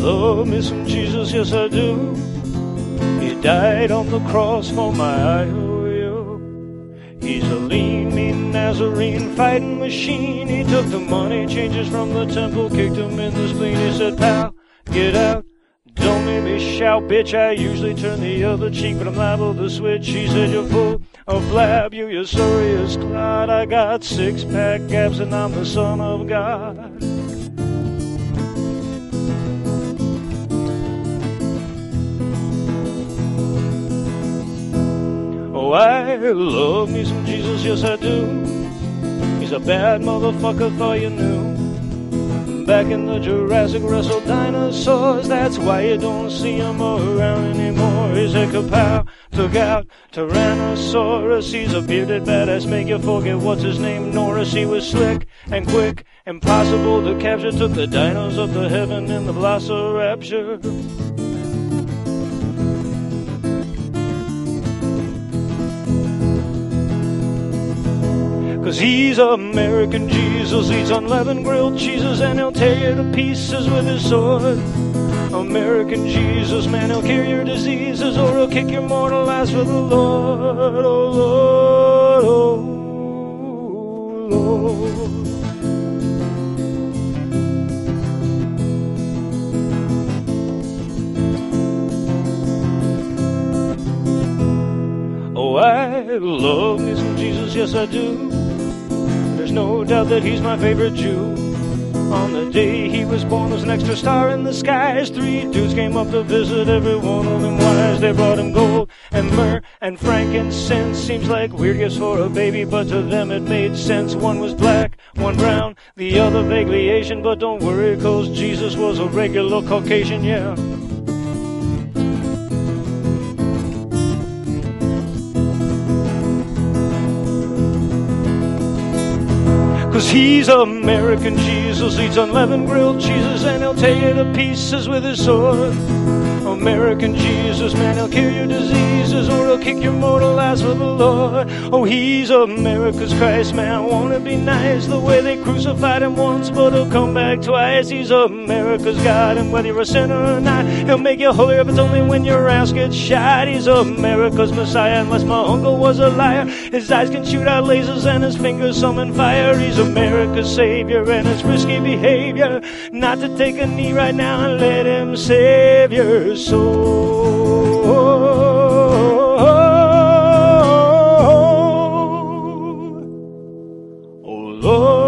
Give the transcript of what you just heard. Love me some Jesus, yes I do. He died on the cross for my IOU. He's a lean, mean Nazarene fighting machine. He took the money, changes from the temple, kicked him in the spleen. He said, pal, get out. Don't make me shout, bitch, I usually turn the other cheek, but I'm liable to switch. She said, you're full of flab, you're sorry as clod. I got six-pack abs and I'm the son of God. Oh, I love me some Jesus, yes I do. He's a bad motherfucker, thought you knew. Back in the Jurassic, wrestled dinosaurs. That's why you don't see him around anymore. He's a kapow, took out Tyrannosaurus. He's a bearded badass, make you forget what's his name, Norris. He was slick and quick, impossible to capture. Took the dinos up to heaven in the Velociraptor. Cause he's American Jesus, eats unleavened grilled cheeses, and he'll tear you to pieces with his sword. American Jesus, man, he'll cure your diseases, or he'll kick your mortal ass for the Lord. Oh Lord, oh Lord. Oh, I love me some Jesus, yes I do. There's no doubt that he's my favorite Jew. On the day he was born, there's an extra star in the skies. Three dudes came up to visit, every one of them wise. They brought him gold and myrrh and frankincense. Seems like weird gifts for a baby, but to them it made sense. One was black, one brown, the other vaguely Asian. But don't worry, cause Jesus was a regular Caucasian, yeah. Cause he's American Jesus, eats unleavened grilled cheeses, and he'll tear you to pieces with his sword. American Jesus, man, he'll cure your diseases, or he'll kick your mortal ass for the Lord. Oh, he's America's Christ, man, I wanna be nice. The way they crucified him once, but he'll come back twice. He's America's God, and whether you're a sinner or not, he'll make you holy if it's only when your ass gets shot. He's America's Messiah, unless my uncle was a liar. His eyes can shoot out lasers and his fingers summon fire. He's America's Savior, and it's risky behavior not to take a knee right now and let him save your soul. Oh Lord.